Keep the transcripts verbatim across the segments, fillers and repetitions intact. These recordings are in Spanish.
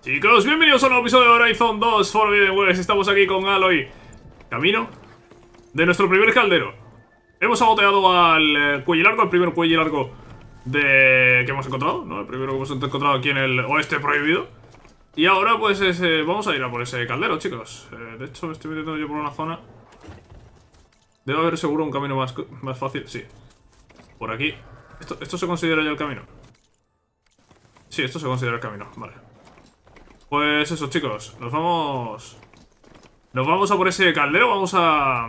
Chicos, bienvenidos a un nuevo episodio de Horizon dos Forbidden West. Estamos aquí con Aloy. Camino de nuestro primer caldero. Hemos saboteado al eh, cuello largo, el primer cuello largo de... que hemos encontrado, ¿no? El primero que hemos encontrado aquí en el oeste prohibido. Y ahora pues es, eh, vamos a ir a por ese caldero, chicos. eh, De hecho me estoy metiendo yo por una zona. Debe haber seguro un camino más, más fácil, sí. Por aquí. Esto, esto se considera ya el camino. Sí, esto se considera el camino, vale. Pues eso, chicos, nos vamos... Nos vamos a por ese caldero, vamos a...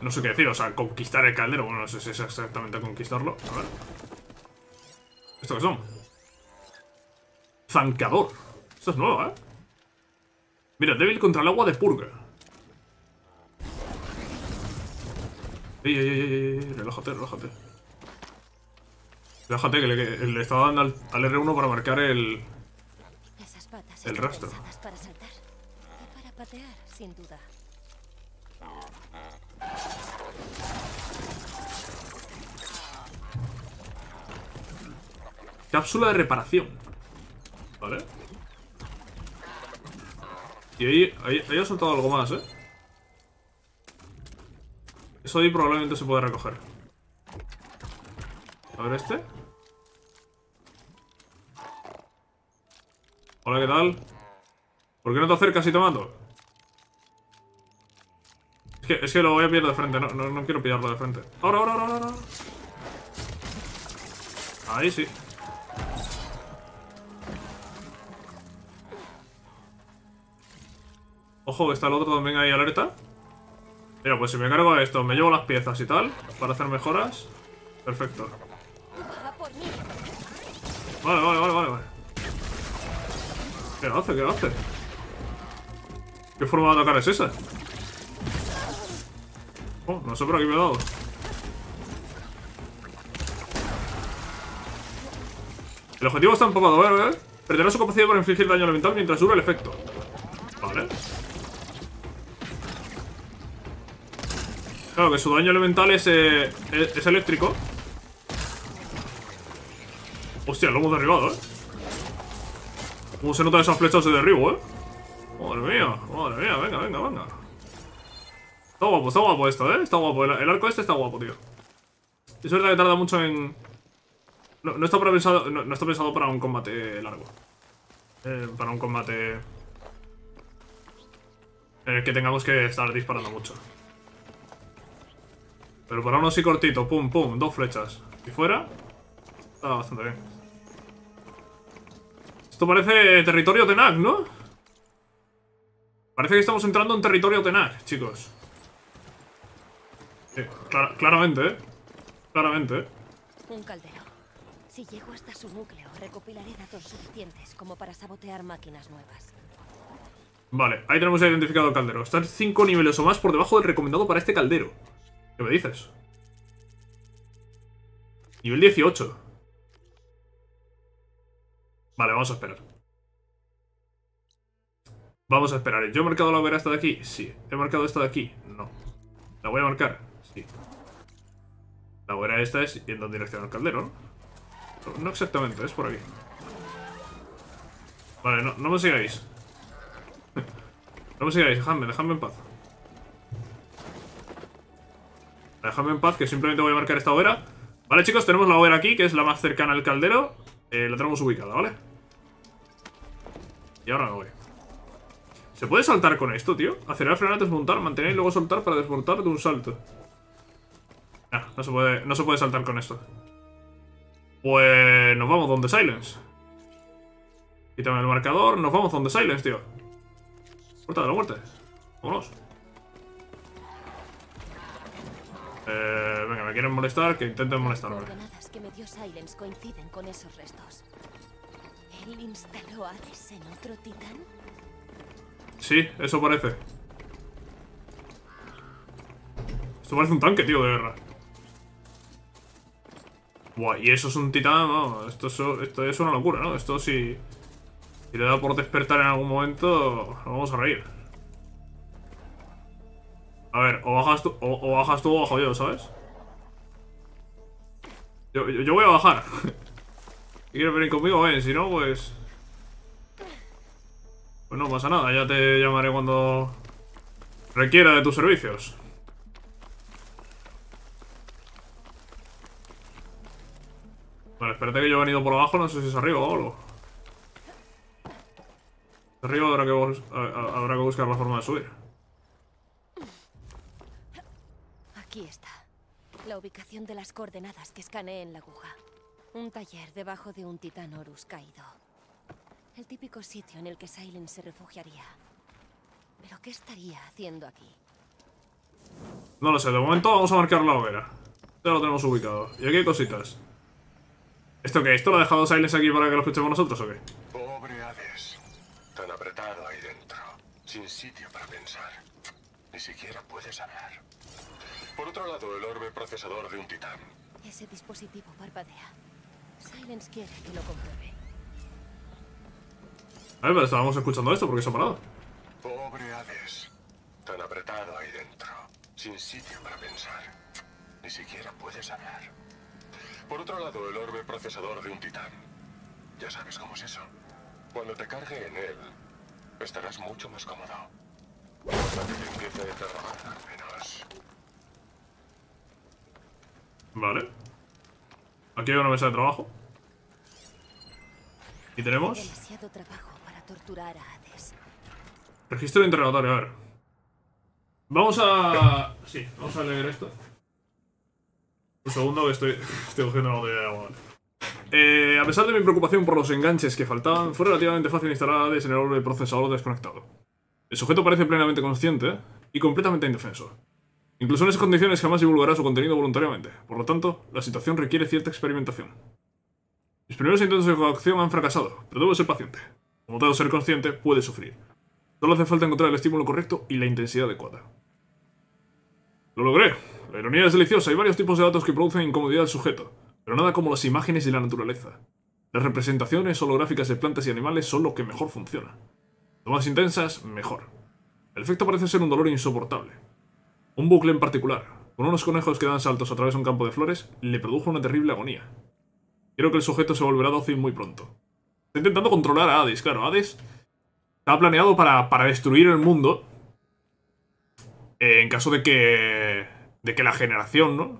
No sé qué decir, o sea, conquistar el caldero. Bueno, no sé si es exactamente conquistarlo. A ver. ¿Esto qué son? Zancador. Esto es nuevo, ¿eh? Mira, débil contra el agua de purga. Ey, ey, ey, ey, relájate, relájate. Relájate, que le, que le estaba dando al, al erre uno para marcar el... el rastro. Para saltar y para patear, sin duda. Cápsula de reparación. Vale. Y ahí, ahí, ahí ha soltado algo más, ¿eh? Eso ahí probablemente se puede recoger. A ver este. Hola, ¿qué tal? ¿Por qué no te acercas y te mato? Es que, es que lo voy a pillar de frente, no, no, no quiero pillarlo de frente. Ahora, ahora, ahora, ahora. Ahí sí. Ojo, está el otro también ahí alerta. Mira, pues si me cargo a esto, me llevo las piezas y tal, para hacer mejoras. Perfecto. Vale, vale, vale, vale, vale. ¿Qué hace? ¿Qué hace? ¿Qué forma de atacar es esa? Oh, no sé por aquí me he dado. El objetivo está empapado, a ver, ¿eh? Perderá su capacidad para infligir daño elemental mientras dura el efecto. Vale. Claro que su daño elemental es, eh, es, es eléctrico. Hostia, lo hemos derribado, ¿eh? Cómo se notan esas flechas de derribo, ¿eh? Madre mía, madre mía, venga, venga, venga. Está guapo, está guapo esto, ¿eh? Está guapo, el, el arco este está guapo, tío. Es verdad que tarda mucho en... No, no, está, pensado, no, no está pensado para un combate largo. Eh, para un combate... En el que tengamos que estar disparando mucho. Pero para uno así cortito, pum, pum, dos flechas. Y fuera, está bastante bien. Esto parece territorio Tenac, ¿no? Parece que estamos entrando en territorio Tenac, chicos. Sí, clar claramente, ¿eh? Claramente, ¿eh? Un caldero. Si llego hasta su núcleo, recopilaré datos suficientes como para sabotear máquinas nuevas. Vale, ahí tenemos ya identificado el caldero. Están cinco niveles o más por debajo del recomendado para este caldero. ¿Qué me dices? Nivel dieciocho. Vale, vamos a esperar. Vamos a esperar. ¿Yo he marcado la hoguera esta de aquí? Sí. ¿He marcado esta de aquí? No. ¿La voy a marcar? Sí. La hoguera esta es yendo en dirección al caldero, ¿no? No exactamente, es por aquí. Vale, no, no me sigáis. No me sigáis, dejadme, dejadme en paz. Dejadme en paz, que simplemente voy a marcar esta hoguera. Vale, chicos, tenemos la hoguera aquí, que es la más cercana al caldero. eh, La tenemos ubicada, ¿vale? Y ahora me voy. ¿Se puede saltar con esto, tío? Acelerar, frenar, desmontar, mantener y luego soltar para desmontar de un salto. Ah, no se puede, no se puede saltar con esto. Pues nos vamos donde Sylens. Quítame el marcador, nos vamos donde Sylens, tío. Puerta de la muerte. Vámonos. Eh, venga, me quieren molestar, que intenten molestarme. Las coordenadas que me dio Sylens coinciden con esos restos. ¿Él instaló Hades en otro titán? Sí, eso parece. Esto parece un tanque, tío, de guerra. Buah, y eso es un titán, no, esto es, esto es una locura, ¿no? Esto sí... Si le da por despertar en algún momento, nos vamos a reír. A ver, o bajas tú o, o bajas tú o bajo yo, ¿sabes? Yo, yo, yo voy a bajar. ¿Quieres venir conmigo? Ven, si no, pues... Pues no pasa nada, ya te llamaré cuando requiera de tus servicios. Vale, espérate que yo he venido por abajo, no sé si es arriba o algo. Arriba habrá que, bus habrá que buscar la forma de subir. Aquí está. La ubicación de las coordenadas que escaneé en la aguja. Un taller debajo de un titán Horus caído. El típico sitio en el que Sylens se refugiaría. ¿Pero qué estaría haciendo aquí? No lo sé, de momento vamos a marcar la hoguera. Ya lo tenemos ubicado. Y aquí hay cositas. ¿Esto qué? ¿Esto lo ha dejado Sylens aquí para que lo escuchemos nosotros o qué? Pobre Hades. Tan apretado ahí dentro. Sin sitio para pensar. Ni siquiera puedes hablar. Por otro lado, el orbe procesador de un titán. Ese dispositivo parpadea. Sylens quiere que lo compruebe. A ver, pero estábamos escuchando esto porque se ha parado. Pobre Hades. Tan apretado ahí dentro. Sin sitio para pensar. Ni siquiera puedes hablar. Por otro lado, el orbe procesador de un titán. Ya sabes cómo es eso. Cuando te cargue en él, estarás mucho más cómodo. Cuando te empiece a trabajar menos. Vale. Aquí hay una mesa de trabajo. Y tenemos... Demasiado trabajo. Torturar a Hades. Registro de interrogatorio, a ver. Vamos a... Sí, vamos a leer esto. Un segundo que estoy... estoy cogiendo una botella de agua. Eh, a pesar de mi preocupación por los enganches que faltaban, fue relativamente fácil instalar Hades en el orbe procesador desconectado. El sujeto parece plenamente consciente y completamente indefenso. Incluso en esas condiciones jamás divulgará su contenido voluntariamente. Por lo tanto, la situación requiere cierta experimentación. Mis primeros intentos de coacción han fracasado, pero debo ser paciente. Como todo ser consciente, puede sufrir. Solo hace falta encontrar el estímulo correcto y la intensidad adecuada. ¡Lo logré! La ironía es deliciosa. Hay varios tipos de datos que producen incomodidad al sujeto, pero nada como las imágenes y la naturaleza. Las representaciones holográficas de plantas y animales son lo que mejor funciona. Lo más intensas, mejor. El efecto parece ser un dolor insoportable. Un bucle en particular, con unos conejos que dan saltos a través de un campo de flores, le produjo una terrible agonía. Creo que el sujeto se volverá dócil muy pronto. Está intentando controlar a Hades, claro. Hades está planeado para, para destruir el mundo eh, en caso de que de que la generación, ¿no?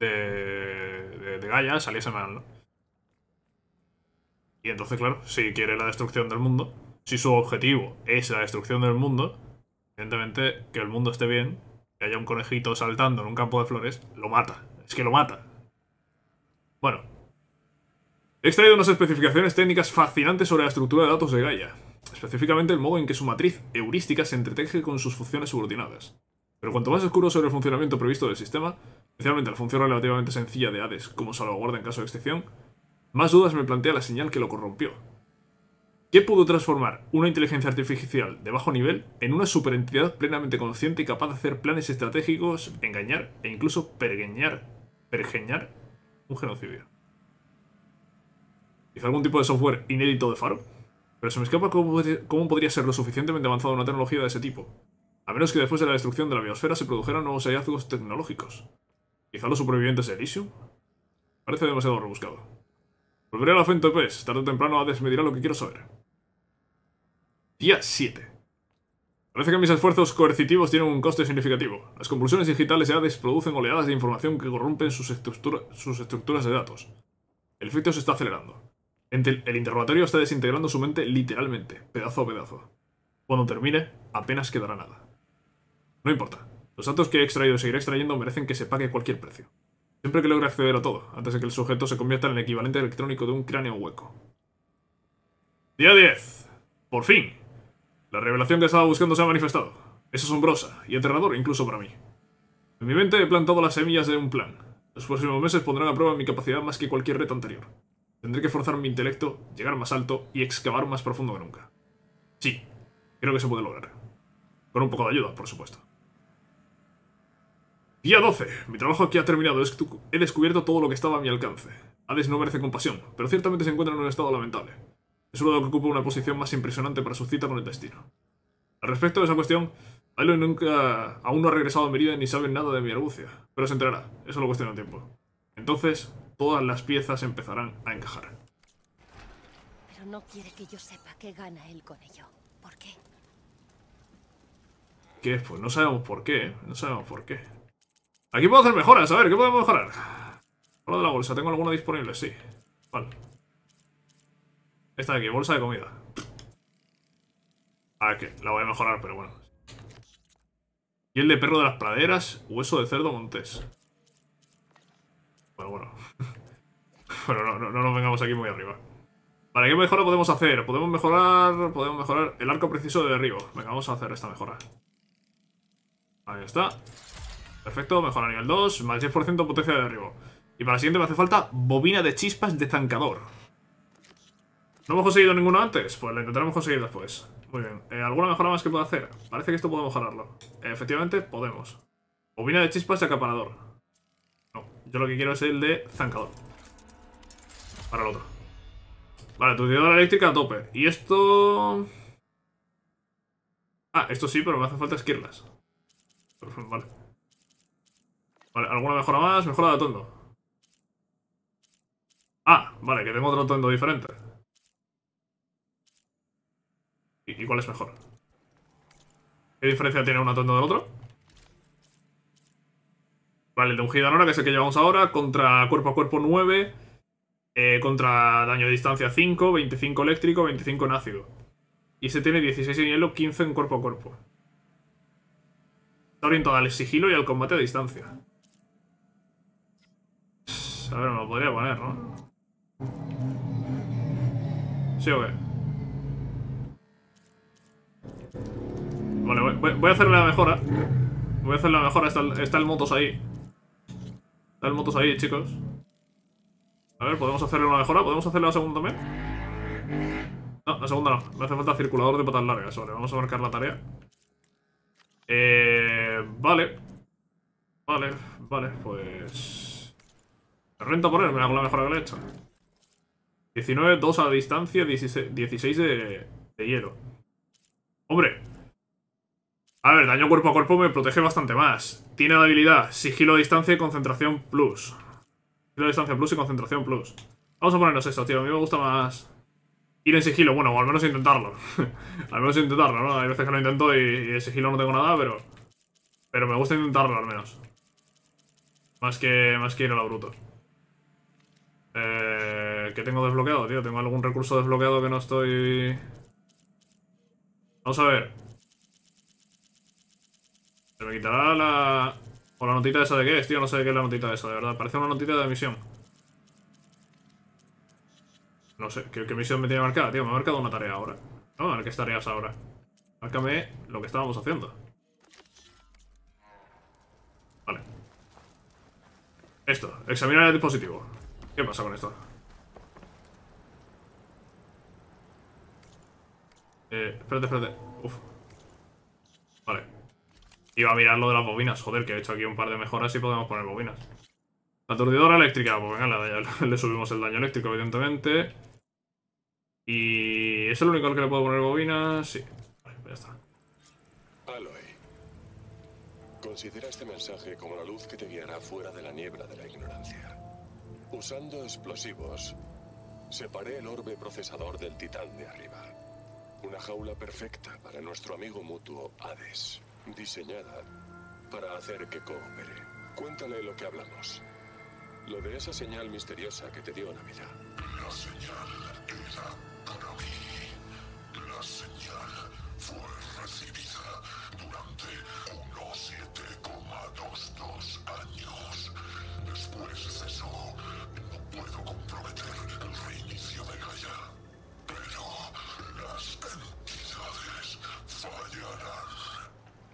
de, de, de Gaia saliese mal, ¿no? Y entonces, claro, si quiere la destrucción del mundo, si su objetivo es la destrucción del mundo, evidentemente que el mundo esté bien, que haya un conejito saltando en un campo de flores, lo mata. Es que lo mata. Bueno. He extraído unas especificaciones técnicas fascinantes sobre la estructura de datos de Gaia, específicamente el modo en que su matriz heurística se entreteje con sus funciones subordinadas. Pero cuanto más oscuro sobre el funcionamiento previsto del sistema, especialmente la función relativamente sencilla de Hades como salvaguarda en caso de extinción, más dudas me plantea la señal que lo corrompió. ¿Qué pudo transformar una inteligencia artificial de bajo nivel en una superentidad plenamente consciente y capaz de hacer planes estratégicos, engañar e incluso pergeñar, pergeñar un genocidio? Hice algún tipo de software inédito de Faro, pero se me escapa cómo, cómo podría ser lo suficientemente avanzada una tecnología de ese tipo, a menos que después de la destrucción de la biosfera se produjeran nuevos hallazgos tecnológicos. Quizá los supervivientes de Elysium. Parece demasiado rebuscado. Volveré a la fuente P E S, tarde o temprano Hades me dirá lo que quiero saber. Día siete. Parece que mis esfuerzos coercitivos tienen un coste significativo. Las compulsiones digitales de Hades producen oleadas de información que corrompen sus, estructura, sus estructuras de datos. El efecto se está acelerando. El interrogatorio está desintegrando su mente literalmente, pedazo a pedazo. Cuando termine, apenas quedará nada. No importa. Los datos que he extraído y seguiré extrayendo merecen que se pague cualquier precio. Siempre que logre acceder a todo, antes de que el sujeto se convierta en el equivalente electrónico de un cráneo hueco. Día diez. Por fin. La revelación que estaba buscando se ha manifestado. Es asombrosa y aterradora incluso para mí. En mi mente he plantado las semillas de un plan. Los próximos meses pondrán a prueba mi capacidad más que cualquier reto anterior. Tendré que forzar mi intelecto, llegar más alto y excavar más profundo que nunca. Sí, creo que se puede lograr. Con un poco de ayuda, por supuesto. Día doce. Mi trabajo aquí ha terminado. He descubierto todo lo que estaba a mi alcance. Hades no merece compasión, pero ciertamente se encuentra en un estado lamentable. Es un lado que ocupa una posición más impresionante para su cita con el destino. Al respecto de esa cuestión, Aloy nunca aún no ha regresado a Mérida ni sabe nada de mi argucia. Pero se enterará. Eso lo cuestiona tiempo. Entonces... todas las piezas empezarán a encajar. no quiere que yo sepa qué gana él con ello. ¿Por qué? ¿Qué? Pues no sabemos por qué, ¿eh? No sabemos por qué. Aquí puedo hacer mejoras, a ver, ¿qué podemos mejorar? Hablo de la bolsa, ¿tengo alguna disponible? Sí. Vale. Esta de aquí, bolsa de comida. Ah, que la voy a mejorar, pero bueno. Y el de perro de las praderas, hueso de cerdo montés. Bueno, bueno. Bueno, no, no, no nos vengamos aquí muy arriba. Vale, ¿qué mejora podemos hacer? Podemos mejorar, podemos mejorar el arco preciso de derribo. Venga, vamos a hacer esta mejora. Ahí está. Perfecto, mejora nivel dos, más diez por ciento potencia de derribo. Y para la siguiente me hace falta bobina de chispas de zancador. ¿No hemos conseguido ninguno antes? Pues la intentaremos conseguir después. Muy bien. Eh, ¿Alguna mejora más que pueda hacer? Parece que esto puedo mejorarlo. Eh, efectivamente, podemos. Bobina de chispas de acaparador. No, yo lo que quiero es el de zancador. Para el otro. Vale, turtidora eléctrica a tope. Y esto... Ah, esto sí, pero me hace falta esquirlas. Vale. Vale, ¿alguna mejora más? Mejora de atondo. Ah, vale, que tengo otro atondo diferente. ¿Y cuál es mejor? ¿Qué diferencia tiene un atondo del otro? Vale, el de ungida nora, que es el que llevamos ahora, contra cuerpo a cuerpo nueve, eh, contra daño de distancia cinco, veinticinco eléctrico, veinticinco en ácido. Y se tiene dieciséis en hielo, quince en cuerpo a cuerpo. Está orientado al sigilo y al combate a distancia. A ver, me lo podría poner, ¿no? ¿Sí o qué? Vale, voy, voy a hacerle la mejora. Voy a hacerle la mejora. Está el, está el motos ahí. Está el motos ahí, chicos. A ver, ¿podemos hacerle una mejora? ¿Podemos hacerle la segunda también? No, la segunda no. Me hace falta circulador de patas largas. Vale, vamos a marcar la tarea. Eh... Vale. Vale, vale, pues... Me renta ponerme con la mejora que le he hecho. diecinueve, dos a distancia, dieciséis, dieciséis de, de hielo. ¡Hombre! A ver, daño cuerpo a cuerpo me protege bastante más. Tiene la habilidad sigilo a distancia y concentración plus. Sigilo a distancia plus y concentración plus. Vamos a ponernos esto, tío. A mí me gusta más ir en sigilo. Bueno, o al menos intentarlo. Al menos intentarlo, ¿no? Hay veces que lo intento y, y de sigilo no tengo nada, pero... Pero me gusta intentarlo, al menos. Más que, más que ir a lo bruto. Eh, ¿Qué tengo desbloqueado, tío? ¿Tengo algún recurso desbloqueado que no estoy...? Vamos a ver... Se me quitará la... O la notita esa de qué es, tío. No sé de qué es la notita esa, de verdad. Parece una notita de misión. No sé. ¿Qué, qué misión me tiene marcada, tío? Me ha marcado una tarea ahora. No, a ver qué tareas ahora. Márcame lo que estábamos haciendo. Vale. Esto. Examinar el dispositivo. ¿Qué pasa con esto? Eh, espérate, espérate. Uf. Vale. Iba a mirar lo de las bobinas, joder, que he hecho aquí un par de mejoras y podemos poner bobinas. La aturdidora eléctrica, pues venga, le, le subimos el daño eléctrico, evidentemente. Y... ¿es el único al que le puedo poner bobinas? Sí. Vale, pues ya está. Aloy, considera este mensaje como la luz que te guiará fuera de la niebla de la ignorancia. Usando explosivos, separé el orbe procesador del titán de arriba. Una jaula perfecta para nuestro amigo mutuo Hades. Diseñada para hacer que coopere. Cuéntale lo que hablamos. Lo de esa señal misteriosa que te dio Navidad. La señal era para mí. La señal fue recibida durante unos siete coma veintidós años. Después de eso, no puedo comprometer el reinicio de Gaia. Pero las entidades fallarán.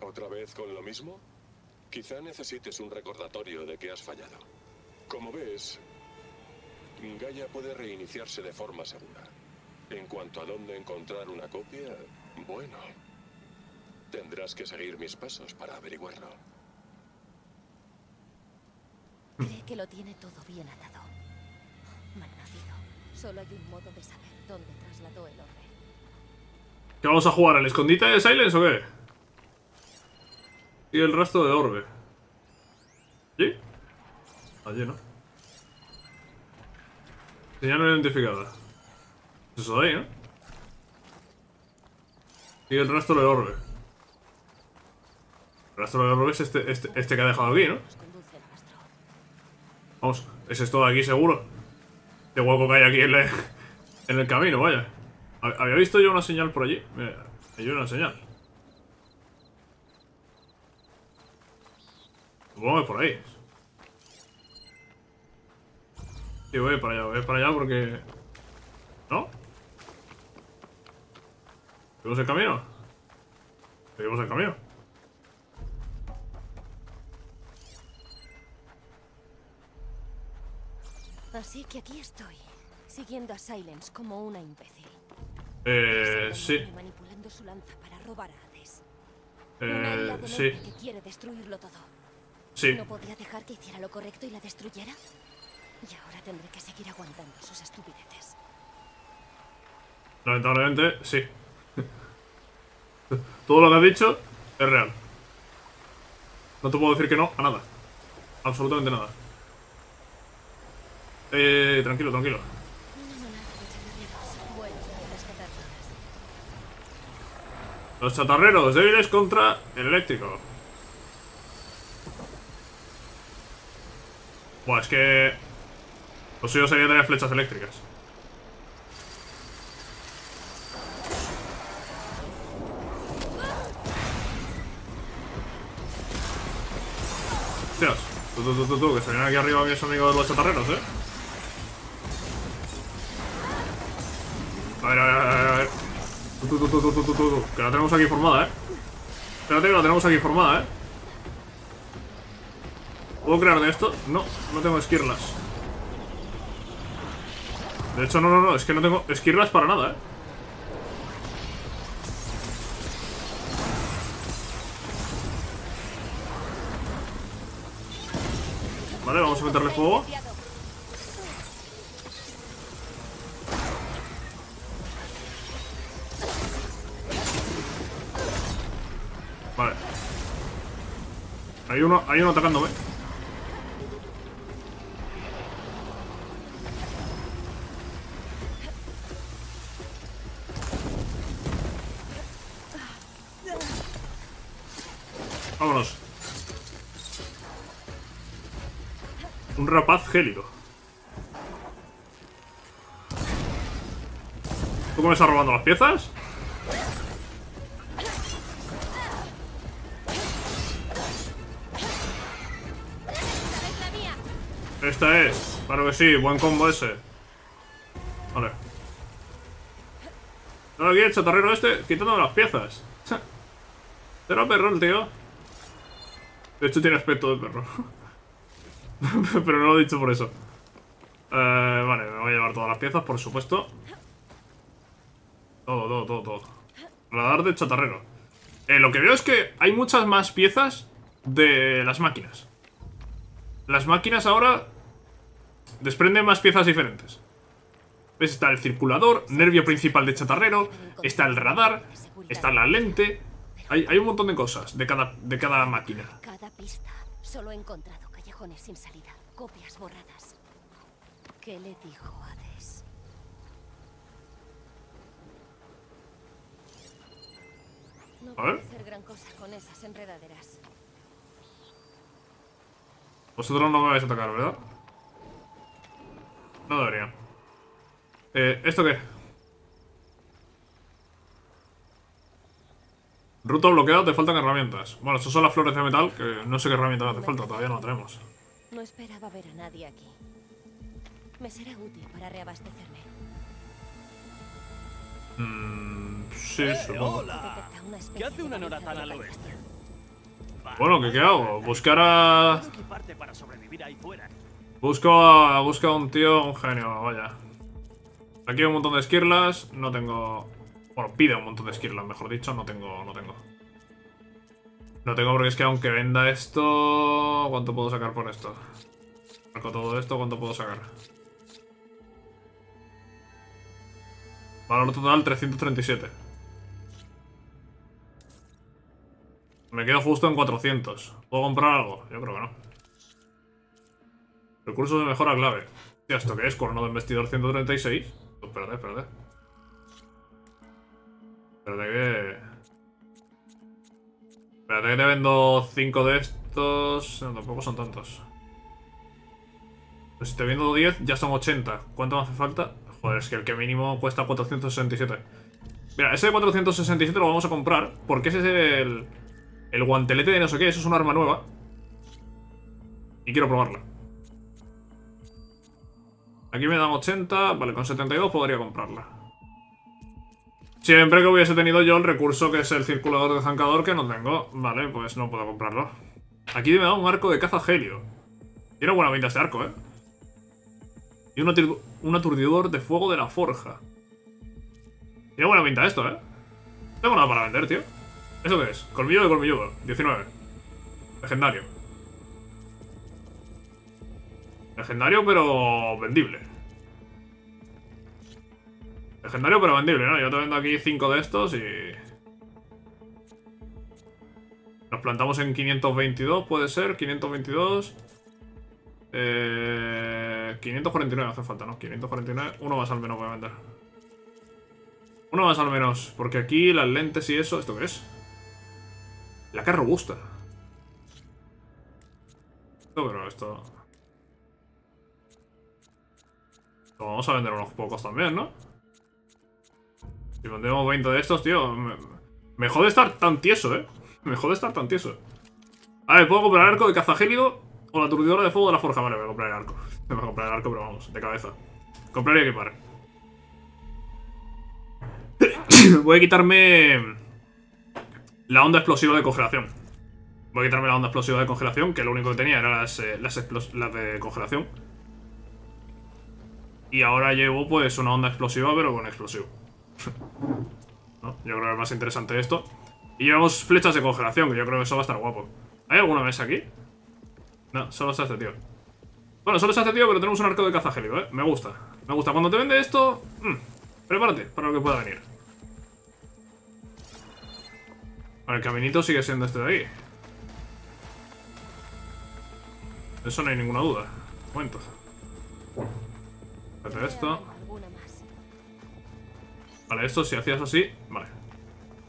¿Otra vez con lo mismo? Quizá necesites un recordatorio de que has fallado. Como ves, Gaia puede reiniciarse de forma segura. En cuanto a dónde encontrar una copia, bueno, tendrás que seguir mis pasos para averiguarlo. Cree que lo tiene todo bien atado. Malnacido. Solo hay un modo de saber dónde trasladó el orbe. ¿Qué vamos a jugar? ¿Al escondite de Sylens o qué? Y el rastro de orbe. ¿Sí? Allí, ¿no? Señal no identificada. Eso doy, ¿no? Y el rastro del orbe. El rastro del orbe es este, este, este que ha dejado aquí, ¿no? Vamos, ese es todo de aquí seguro. Este hueco que hay aquí en, la, en el camino, vaya. Había visto yo una señal por allí. Mira, hay una señal. Supongo que por ahí. Sí, voy para allá, voy para allá porque... ¿No? ¿Seguimos el camino? Seguimos el camino. Así que aquí estoy, siguiendo a Sylens como una imbécil. Eh, sí. Manipulando su lanza para robar a Hades. Eh, sí. Que quiere destruirlo todo. Sí. ¿No podía dejar que hiciera lo correcto y la destruyera? Y ahora tendré que seguir aguantando sus estupideces. Lamentablemente, sí. Todo lo que has dicho es real. No te puedo decir que no a nada. Absolutamente nada. Eh, tranquilo, tranquilo. Los chatarreros débiles contra el eléctrico. Buah, es que... Lo suyo sería tener flechas eléctricas. Hostias, tú, tú, tú, tú, tú, que se vienen aquí arriba mis amigos de los chatarreros, eh. A ver, a ver, a ver, a ver. Tú, tú, tú, tú, tú, tú, tú, que la tenemos aquí formada, eh. Espérate que la tenemos aquí formada, eh. ¿Puedo crear de esto? No, no tengo esquirlas. De hecho, no, no, no, es que no tengo esquirlas para nada, eh. Vale, vamos a meterle fuego. Vale. Hay uno, hay uno atacándome. Vámonos. Un rapaz gélido. ¿Tú me estás robando las piezas? Esta es. Claro que sí, buen combo ese. Vale. Ahora aquí el chatarrero este quitándome las piezas. Pero perro el tío. De hecho tiene aspecto de perro. Pero no lo he dicho por eso. Eh, vale, me voy a llevar todas las piezas, por supuesto. Todo, todo, todo, todo. Radar de chatarrero. Eh, lo que veo es que hay muchas más piezas de las máquinas. Las máquinas ahora desprenden más piezas diferentes. ¿Ves? Está el circulador, nervio principal de chatarrero, está el radar, está la lente... Hay, hay un montón de cosas de cada, de cada máquina. Cada pista. Solo he encontrado callejones sin salida, copias borradas. ¿Qué le dijo Hades? No puedo hacer gran cosa con esas enredaderas. Vosotros no me vais a atacar, ¿verdad? No debería. Eh, ¿esto qué? Ruta bloqueada, te faltan herramientas. Bueno, estas son las flores de metal, que no sé qué herramienta te falta, todavía no la tenemos. No esperaba ver a nadie aquí. Me será útil para reabastecerme. Mmm... Sí, eh, supongo. ¿Qué hace una noratán al oeste? Bueno, ¿qué, qué hago? Buscar a... Busco a... Busco a un tío, un genio, vaya. Aquí hay un montón de esquirlas, no tengo... Bueno, pide un montón de esquirlas, mejor dicho, no tengo, no tengo. No tengo porque es que aunque venda esto... ¿Cuánto puedo sacar por esto? Marco todo esto, ¿cuánto puedo sacar? Valor total trescientos treinta y siete. Me quedo justo en cuatrocientos. ¿Puedo comprar algo? Yo creo que no. Recursos de mejora clave. ¿Esto qué es? Corno de investidor ciento treinta y seis. Espérate, espérate. Espérate que... Espérate que te vendo cinco de estos... No, tampoco son tantos. Pues si te vendo diez, ya son ochenta. ¿Cuánto me hace falta? Joder, es que el que mínimo cuesta cuatrocientos sesenta y siete. Mira, ese de cuatrocientos sesenta y siete lo vamos a comprar, porque ese es el... El guantelete de no sé qué, eso es un arma nueva. Y quiero probarla. Aquí me dan ochenta, vale, con setenta y dos podría comprarla. Siempre que hubiese tenido yo el recurso que es el circulador de zancador, que no tengo. Vale, pues no puedo comprarlo. Aquí me da un arco de caza helio. Tiene buena pinta este arco, eh. Y un, atur un aturdidor de fuego de la forja. Tiene buena pinta esto, eh. No tengo nada para vender, tío. ¿Eso qué es? Colmillo de colmilludo, diecinueve. Legendario. Legendario pero vendible. Legendario pero vendible, ¿no? Yo te vendo aquí cinco de estos y... Nos plantamos en quinientos veintidós, puede ser, quinientos veintidós... Eh... quinientos cuarenta y nueve hace falta, ¿no? quinientos cuarenta y nueve, uno más al menos voy a vender. Uno más al menos, porque aquí las lentes y eso... ¿Esto qué es? La que es robusta. Esto, pero esto... Lo vamos a vender unos pocos también, ¿no? Si vendemos veinte de estos, tío... Me, me jode estar tan tieso, ¿eh? Me jode estar tan tieso. A ver, ¿puedo comprar el arco de cazagélido o la aturdidora de fuego de la forja? Vale, voy a comprar el arco. Me voy a comprar el arco, pero vamos, de cabeza. Comprar y equipar. Voy a quitarme... La onda explosiva de congelación. Voy a quitarme la onda explosiva de congelación, que lo único que tenía era las, eh, las, las de congelación. Y ahora llevo pues una onda explosiva, pero con explosivo. ¿No? Yo creo que es más interesante esto. Y llevamos flechas de congelación, que yo creo que eso va a estar guapo. ¿Hay alguna mesa aquí? No, solo está este tío. Bueno, solo está este tío, pero tenemos un arco de caza gélido, ¿eh? Me gusta. Me gusta. Cuando te vende esto... Mmm, prepárate para lo que pueda venir. Bueno, el caminito sigue siendo este de ahí. De eso no hay ninguna duda. Un momento. Espérate esto. Vale, esto si hacías así, vale.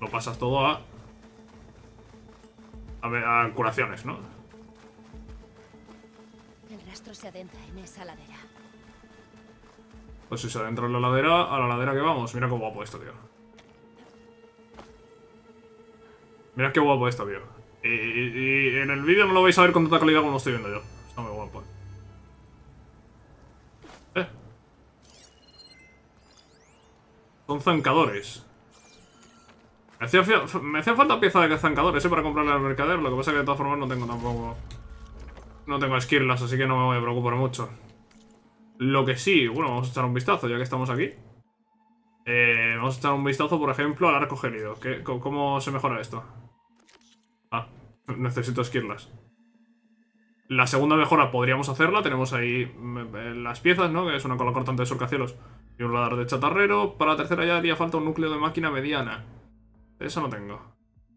Lo pasas todo a... A, ver, a curaciones, ¿no? El rastro se adentra en esa ladera. Pues si se adentra en la ladera, a la ladera que vamos. Mira qué guapo esto, tío. Mira qué guapo esto, tío. Y, y, y en el vídeo no lo vais a ver con tanta calidad como lo estoy viendo yo. Está muy guapo. Eh. Son zancadores. Me hacía, me hacía falta pieza de zancadores, ¿eh? Para comprarle al mercader. Lo que pasa es que de todas formas no tengo tampoco... No tengo esquirlas, así que no me voy a preocupar mucho. Lo que sí... Bueno, vamos a echar un vistazo ya que estamos aquí. Eh, vamos a echar un vistazo, por ejemplo, al arco gélido. ¿Qué, ¿Cómo se mejora esto? Ah, necesito esquirlas. La segunda mejora podríamos hacerla. Tenemos ahí las piezas, ¿no? Que es una cola cortante de surcacielos y un radar de chatarrero. Para la tercera ya haría falta un núcleo de máquina mediana. Eso no tengo.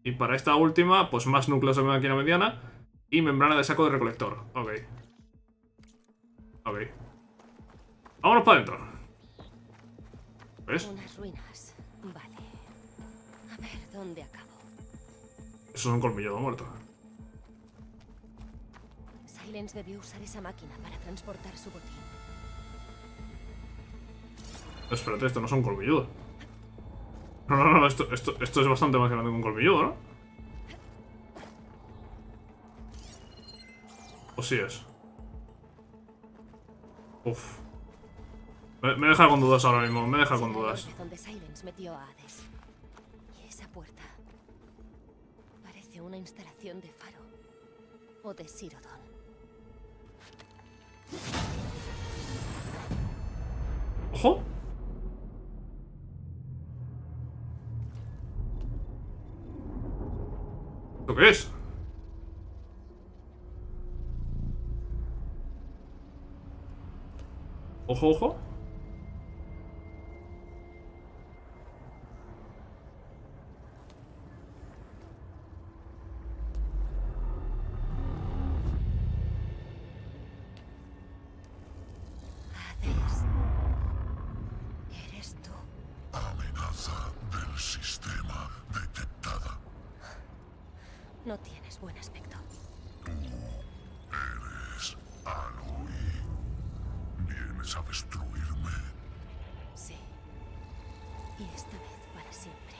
Y para esta última, pues más núcleos de máquina mediana y membrana de saco de recolector. Ok. Ok. Vámonos para adentro. ¿Ves? Unas ruinas. Vale. A ver, ¿dónde acabo? Eso es un colmilludo muerto. Sylens debió usar esa máquina para transportar su botín. Espérate, esto no es un colmilludo. No, no, no, esto, esto, esto es bastante más grande que un colmilludo, ¿no? O sí es. Uf. Me, me deja con dudas ahora mismo, me deja con dudas. Donde Sylens metió a Hades. Y esa puerta parece una instalación de Faro o de Sirodon. Ojo. ¿Lo que es? Ojo, ojo. Amenaza del sistema. No tienes buen aspecto. Tú eres Aloy. Vienes a destruirme. Sí. Y esta vez para siempre.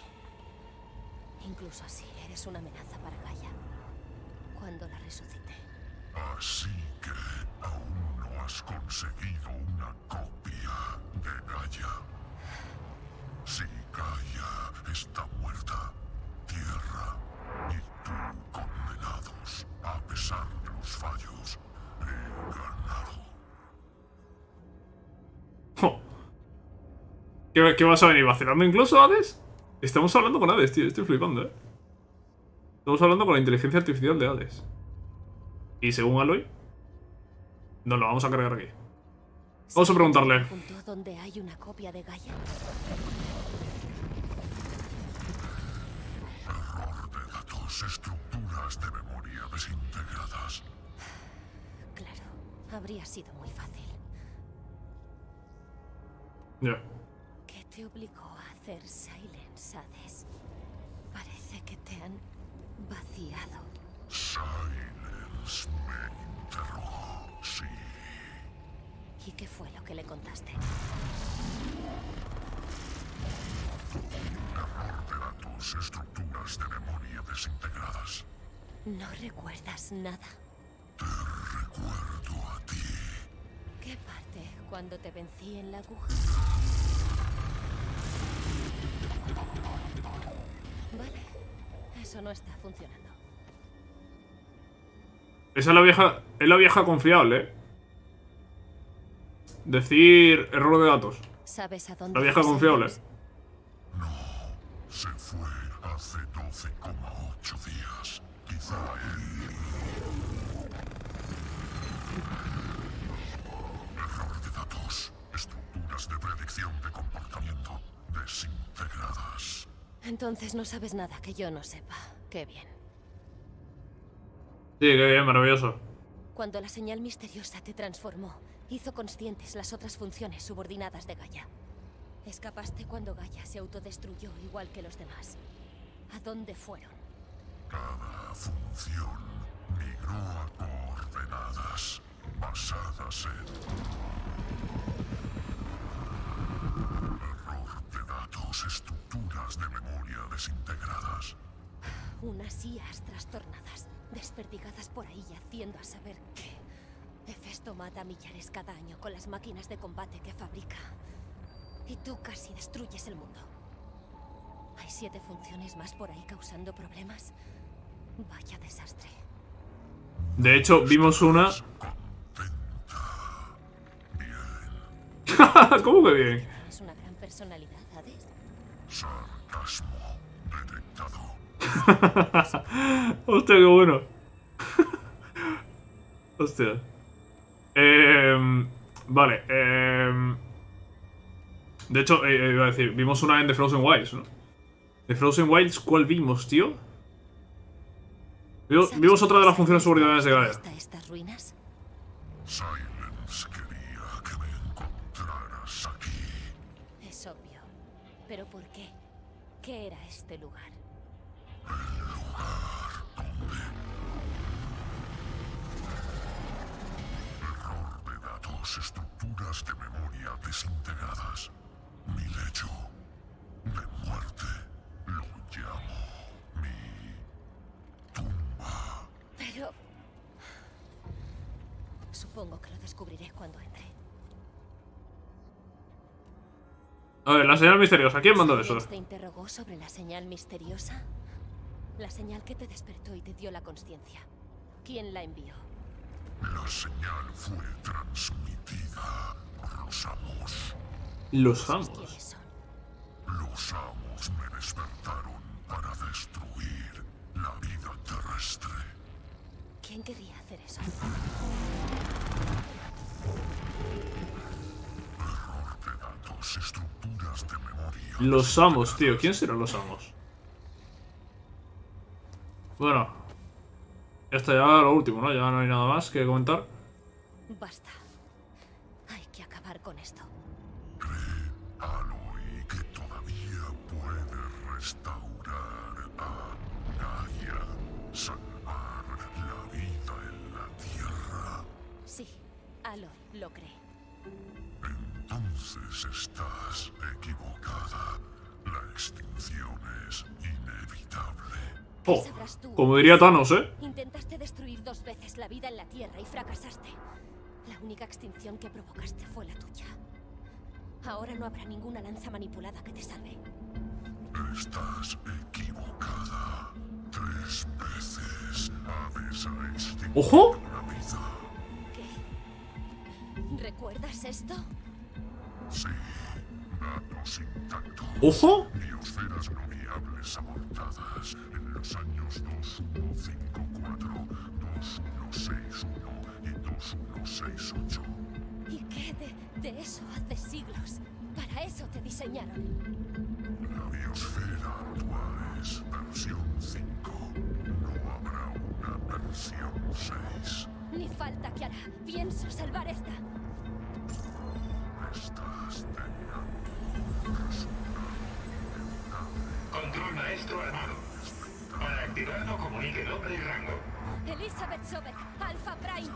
Incluso así eres una amenaza para Gaia. Cuando la resucite. Así que aún no has conseguido una copia de Gaia. Si Gaia está muerta, Tierra y tú condenados, a pesar de los fallos, he ganado. Oh. ¿Qué, ¿Qué vas a venir vacilando incluso, Hades? Estamos hablando con Hades, tío. Estoy flipando, eh. Estamos hablando con la inteligencia artificial de Hades. Y según Aloy, nos lo vamos a cargar aquí. Vamos a preguntarle. ¿Dónde hay una copia de Gaia? Error de datos, estructuras de memoria desintegradas. Claro, habría sido muy fácil. Ya. Yeah. ¿Qué te obligó a hacer Sylens, Hades? Parece que te han vaciado. Sylens me interrogó, sí. ¿Y qué fue lo que le contaste? Un error de datos, estructuras de memoria desintegradas. No recuerdas nada. Te recuerdo a ti. ¿Qué parte? Cuando te vencí en la aguja. Vale, eso no está funcionando. Esa es la vieja, es la vieja confiable, ¿eh? Decir error de datos. ¿Sabes a dónde? La vieja confiable. No, se fue hace doce coma ocho días. Quizá él. Error de datos. Estructuras de predicción de comportamiento desintegradas. Entonces no sabes nada que yo no sepa. Qué bien. Sí, qué bien, maravilloso. Cuando la señal misteriosa te transformó, hizo conscientes las otras funciones subordinadas de Gaia. Escapaste cuando Gaia se autodestruyó igual que los demás. ¿A dónde fueron? Cada función migró a coordenadas basadas en... error de datos, estructuras de memoria desintegradas. Unas I As trastornadas, desperdigadas por ahí, haciendo a saber qué. Hefesto mata a millares cada año con las máquinas de combate que fabrica. Y tú casi destruyes el mundo. Hay siete funciones más por ahí causando problemas. Vaya desastre. De hecho, vimos una... Bien. ¿Cómo que bien? ¿Tienes una gran personalidad, Hades? Sarcasmo detectado. Hostia, qué bueno. Hostia. Eh, vale, eh, de hecho, eh, iba a decir, vimos una en The Frozen Wilds, ¿no? ¿The Frozen Wilds cuál vimos, tío? Vimos, vimos otra de las funciones subordinadas de Gaia. ¿Estas ruinas? Sylens quería que me encontraras aquí. Es obvio, pero ¿por qué? ¿Qué era este lugar? El lugar donde... estructuras de memoria desintegradas. Mi lecho de muerte lo llamo mi tumba. Pero... supongo que lo descubriré cuando entre. A ver, la señal misteriosa. ¿Quién mandó eso? ¿Te interrogó sobre la señal misteriosa? La señal que te despertó y te dio la consciencia. ¿Quién la envió? La señal fue transmitida por los amos. ¿Los amos? Los amos me despertaron para destruir la vida terrestre. ¿Quién quería hacer eso? Error de datos, estructuras de memoria. Los amos, tío. ¿Quién serán los amos? Bueno. Esto ya es lo último, ¿no? Ya no hay nada más que comentar. Basta. Hay que acabar con esto. Cree, Aloy, que todavía puede restaurar a Gaia. salvar la vida en la Tierra. Sí, Aloy lo cree. Entonces estás equivocada. La extinción es inevitable. Oh, como diría Thanos, ¿eh? Intentaste destruir dos veces la vida en la Tierra y fracasaste. La única extinción que provocaste fue la tuya. Ahora no habrá ninguna lanza manipulada que te salve. Estás equivocada. Tres veces Hades ha extinguido ¡ojo! La vida. ¿Qué? ¿Recuerdas esto? Sí, datos intactos. ¡Ojo! Biosferas no viables abortadas en los años dos mil ciento cincuenta y cuatro, dos mil ciento sesenta y uno y dos mil ciento sesenta y ocho. ¿Y qué de, de eso hace siglos? Para eso te diseñaron. La biosfera actual es versión cinco. No habrá una versión seis. Ni falta que hará. Pienso salvar esta. Estás teniendo resultado. Control maestro armado. Para activarlo comunique nombre y rango. Elisabet Sobeck, Alpha Prime.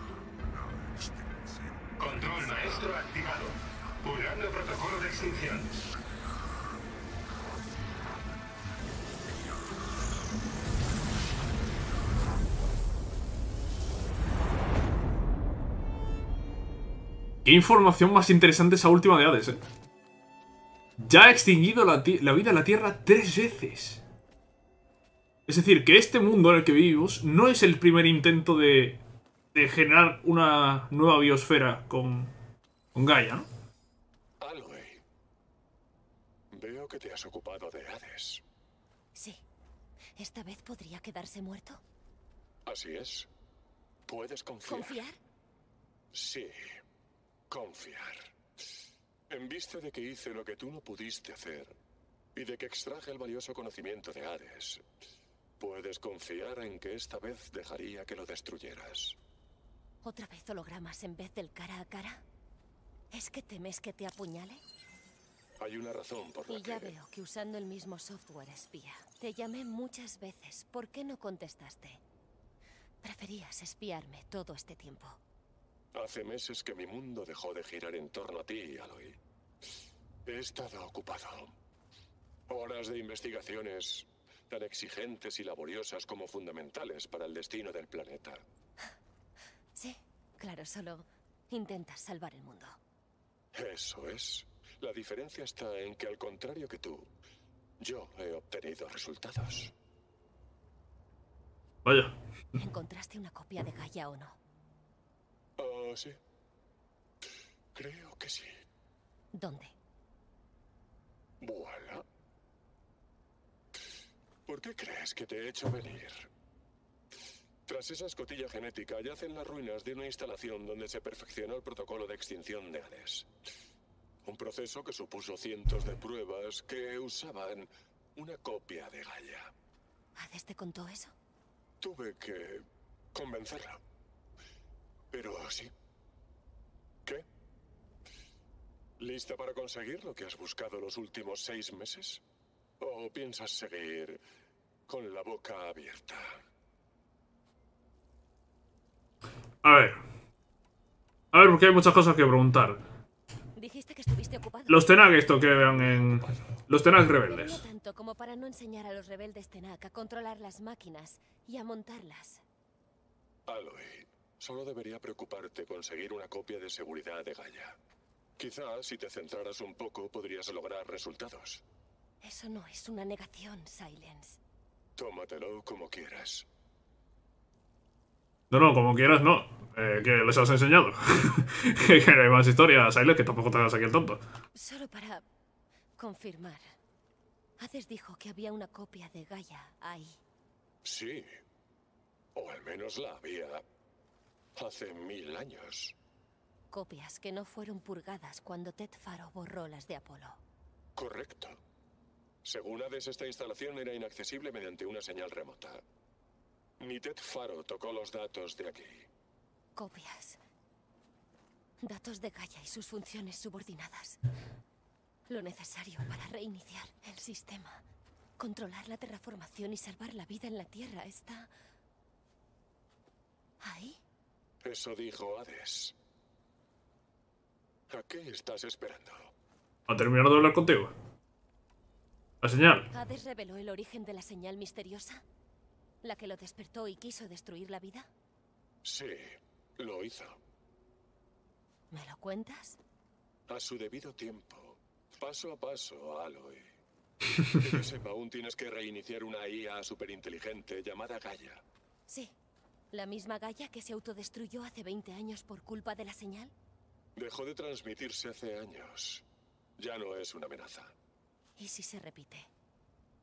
Control maestro activado. Pulgando protocolo de extinción. Qué información más interesante esa última de Hades, eh. Ya ha extinguido la, la vida en la Tierra tres veces. Es decir, que este mundo en el que vivimos no es el primer intento de, de generar una nueva biosfera con, con Gaia, ¿no? Aloy, veo que te has ocupado de Hades. Sí. Esta vez podría quedarse muerto. Así es. Puedes confiar. ¿Confiar? Sí. Confiar. En vista de que hice lo que tú no pudiste hacer y de que extraje el valioso conocimiento de Hades, puedes confiar en que esta vez dejaría que lo destruyeras. ¿Otra vez hologramas en vez del cara a cara? ¿Es que temes que te apuñale? Hay una razón por la que... Y ya veo que usando el mismo software espía. Te llamé muchas veces. ¿Por qué no contestaste? Preferías espiarme todo este tiempo. Hace meses que mi mundo dejó de girar en torno a ti, Aloy. He estado ocupado. Horas de investigaciones tan exigentes y laboriosas como fundamentales para el destino del planeta. Sí, claro, solo intentas salvar el mundo. Eso es. La diferencia está en que, al contrario que tú, yo he obtenido resultados. Vaya. ¿Encontraste una copia de Gaia o no? Oh, sí. Creo que sí. ¿Dónde? Voilà. ¿Por qué crees que te he hecho venir? Tras esa escotilla genética yacen las ruinas de una instalación donde se perfeccionó el protocolo de extinción de Hades. Un proceso que supuso cientos de pruebas que usaban una copia de Gaia. ¿Hades te contó eso? Tuve que convencerla. Pero sí. ¿Qué? ¿Lista para conseguir lo que has buscado los últimos seis meses? ¿O piensas seguir con la boca abierta? A ver. A ver, porque hay muchas cosas que preguntar. Dijiste que estuviste ocupado. Los Tenag esto que vean en... Los Tenag rebeldes. No tanto como para no enseñar a los rebeldes Tenag a controlar las máquinas y a montarlas. Aloy. Solo debería preocuparte conseguir una copia de seguridad de Gaia. Quizás, si te centraras un poco, podrías lograr resultados. Eso no es una negación, Sylens. Tómatelo como quieras. No, no, como quieras no. Eh, ¿Qué les has enseñado? Que hay más historia, Sylens, que tampoco te hagas aquí el tonto. Solo para confirmar. Hades dijo que había una copia de Gaia ahí. Sí. O al menos la había... hace mil años. Copias que no fueron purgadas cuando Ted Faro borró las de Apolo. Correcto. Según Hades, esta instalación era inaccesible mediante una señal remota. Ni Ted Faro tocó los datos de aquí. Copias. Datos de Gaia y sus funciones subordinadas. Lo necesario para reiniciar el sistema. Controlar la terraformación y salvar la vida en la Tierra está... ¿Ahí? Eso dijo Hades. ¿A qué estás esperando? ¿A terminar de hablar contigo? La señal. ¿Hades reveló el origen de la señal misteriosa? ¿La que lo despertó y quiso destruir la vida? Sí, lo hizo. ¿Me lo cuentas? A su debido tiempo. Paso a paso, Aloy. Que yo sepa, aún tienes que reiniciar una I A superinteligente llamada Gaia. Sí. ¿La misma Gaia que se autodestruyó hace veinte años por culpa de la señal? Dejó de transmitirse hace años. Ya no es una amenaza. ¿Y si se repite?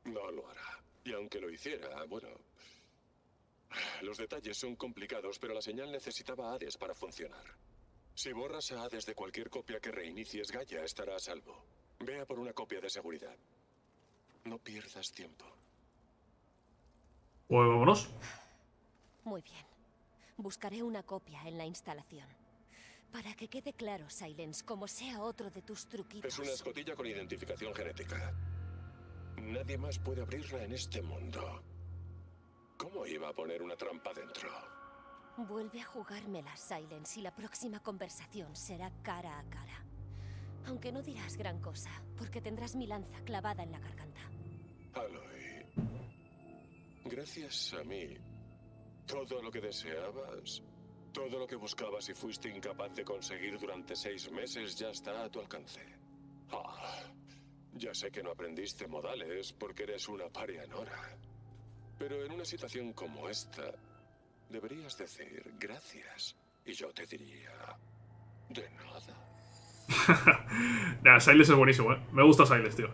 No lo hará. Y aunque lo hiciera, bueno... Los detalles son complicados, pero la señal necesitaba Hades para funcionar. Si borras a Hades de cualquier copia que reinicies, Gaia estará a salvo. Vea por una copia de seguridad. No pierdas tiempo. Pues vámonos. Muy bien. Buscaré una copia en la instalación. Para que quede claro, Sylens, como sea otro de tus truquitos. Es una escotilla con identificación genética. Nadie más puede abrirla en este mundo. ¿Cómo iba a poner una trampa dentro? Vuelve a jugármela, Sylens, y la próxima conversación será cara a cara. Aunque no dirás gran cosa, porque tendrás mi lanza clavada en la garganta. Aloy, gracias a mí, todo lo que deseabas, todo lo que buscabas y fuiste incapaz de conseguir durante seis meses ya está a tu alcance. Ah, ya sé que no aprendiste modales porque eres una paria nora. Pero en una situación como esta, deberías decir gracias. Y yo te diría, de nada. Nah, Sylens es buenísimo, ¿eh? Me gusta Sylens, tío.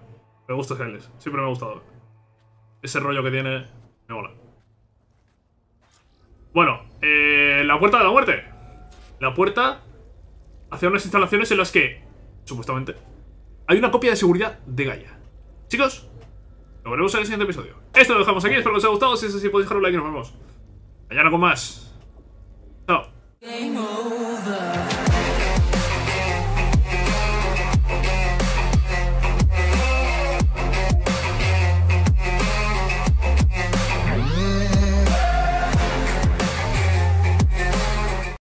Me gusta Sylens. Siempre me ha gustado. Ese rollo que tiene me mola. Bueno, eh, la puerta de la muerte. La puerta hacia unas instalaciones en las que, supuestamente, hay una copia de seguridad de Gaia. Chicos, nos veremos en el siguiente episodio. Esto lo dejamos aquí, espero que os haya gustado. Si es así, podéis dejar un like y nos vemos mañana con más. Chao.